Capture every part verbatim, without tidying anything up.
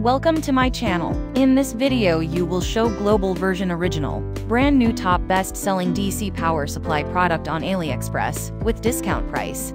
Welcome to my channel. In this video you will show global version original, brand new top best-selling D C power supply product on AliExpress, with discount price.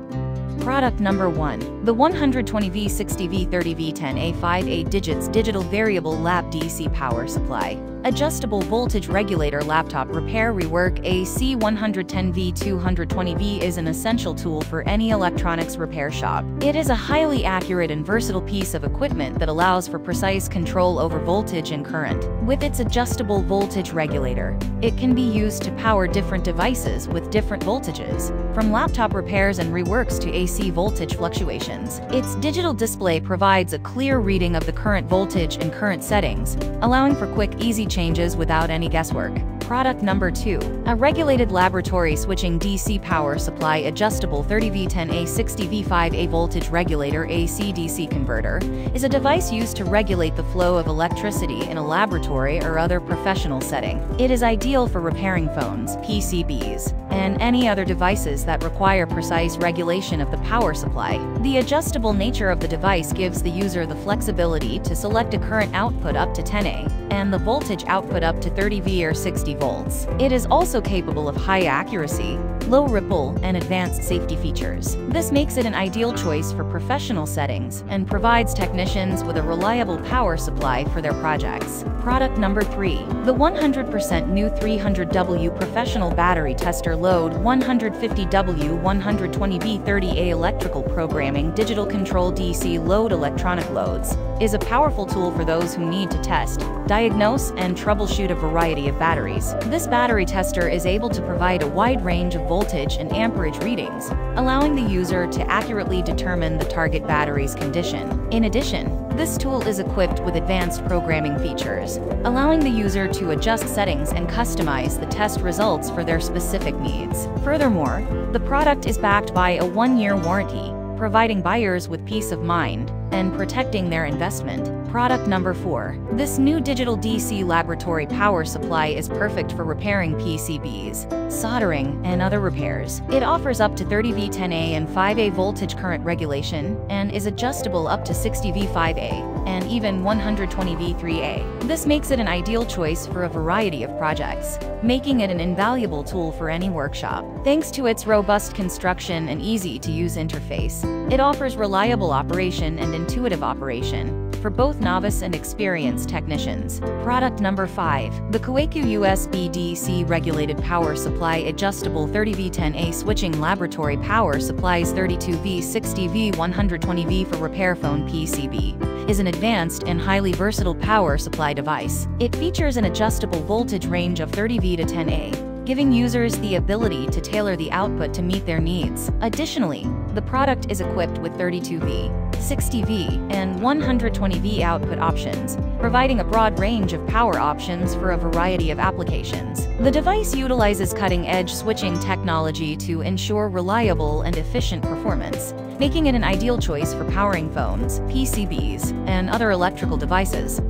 Product number one. The one twenty volt sixty volt thirty volt ten amp five eight digits digital variable lab D C power supply. Adjustable voltage regulator laptop repair rework A C one ten volt two twenty volt is an essential tool for any electronics repair shop. It is a highly accurate and versatile piece of equipment that allows for precise control over voltage and current. With its adjustable voltage regulator, it can be used to power different devices with different voltages, from laptop repairs and reworks to A C voltage fluctuations. Its digital display provides a clear reading of the current voltage and current settings, allowing for quick, easy changes without any guesswork. Product number two. A regulated laboratory switching D C power supply adjustable thirty volt ten amp sixty volt five amp voltage regulator A C D C converter is a device used to regulate the flow of electricity in a laboratory or other professional setting. It is ideal for repairing phones, P C Bs, and any other devices that require precise regulation of the power supply. The adjustable nature of the device gives the user the flexibility to select a current output up to ten amps and the voltage output up to thirty volts or sixty volts. It is also capable of high accuracy, low ripple, and advanced safety features. This makes it an ideal choice for professional settings and provides technicians with a reliable power supply for their projects. Product number three. The one hundred percent new three hundred watt professional battery tester load one fifty volt one twenty volt thirty amp electrical programming digital control D C load electronic loads is a powerful tool for those who need to test, diagnose, and troubleshoot a variety of batteries. This battery tester is able to provide a wide range of voltage and amperage readings, allowing the user to accurately determine the target battery's condition. In addition, this tool is equipped with advanced programming features, allowing the user to adjust settings and customize the test results for their specific needs. Furthermore, the product is backed by a one-year warranty, providing buyers with peace of mind and protecting their investment. Product number four. This new digital D C laboratory power supply is perfect for repairing P C Bs, soldering, and other repairs. It offers up to thirty volt ten amp and five amp voltage current regulation and is adjustable up to sixty volt five amp and even one twenty volt three amp. This makes it an ideal choice for a variety of projects, making it an invaluable tool for any workshop. Thanks to its robust construction and easy-to-use interface, it offers reliable operation and intuitive operation for both novice and experienced technicians. Product number five. The KUAIQU U S B D C regulated power supply adjustable thirty volt ten amp switching laboratory power supplies thirty-two volt sixty volt one twenty volt for repair phone P C B is an advanced and highly versatile power supply device. It features an adjustable voltage range of thirty volt to ten amp. Giving users the ability to tailor the output to meet their needs. Additionally, the product is equipped with thirty-two volt, sixty volt, and one twenty volt output options, providing a broad range of power options for a variety of applications. The device utilizes cutting-edge switching technology to ensure reliable and efficient performance, making it an ideal choice for powering phones, P C Bs, and other electrical devices.